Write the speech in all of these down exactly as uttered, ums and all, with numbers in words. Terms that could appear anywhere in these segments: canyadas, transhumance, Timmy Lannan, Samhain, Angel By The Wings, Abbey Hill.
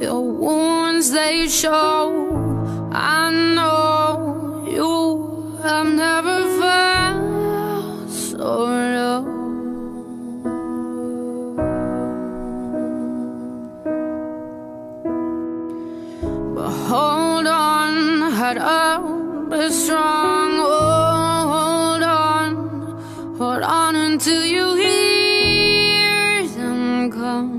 Your wounds, they show. I know you have never felt so low. But hold on, head up, be strong. Oh, hold on, hold on until you hear them come.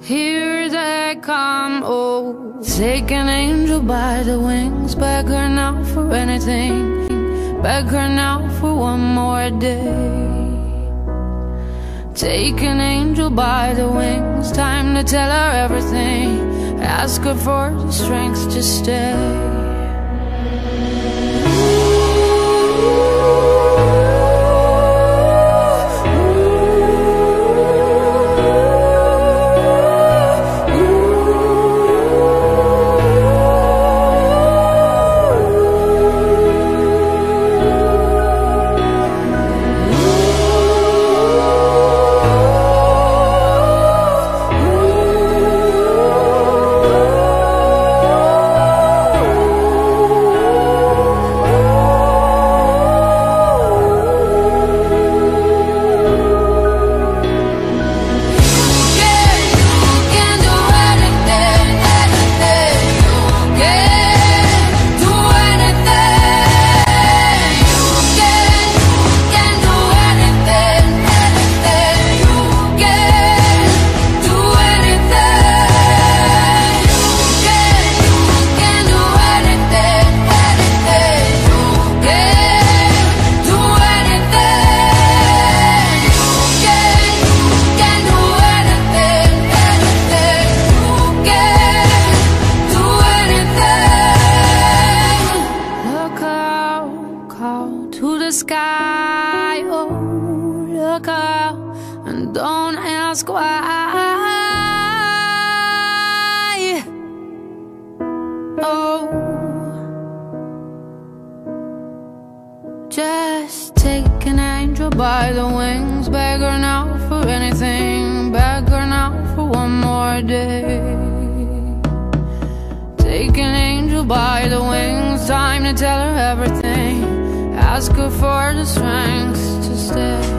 Here they come, oh. Take an angel by the wings, beg her now for anything, beg her now for one more day. Take an angel by the wings, time to tell her everything, ask her for the strength to stay. Sky, oh, look up and don't ask why. Oh, just take an angel by the wings, beg her now for anything, beg her now for one more day. Take an angel by the wings, time to tell her everything, ask her for the strength to stay.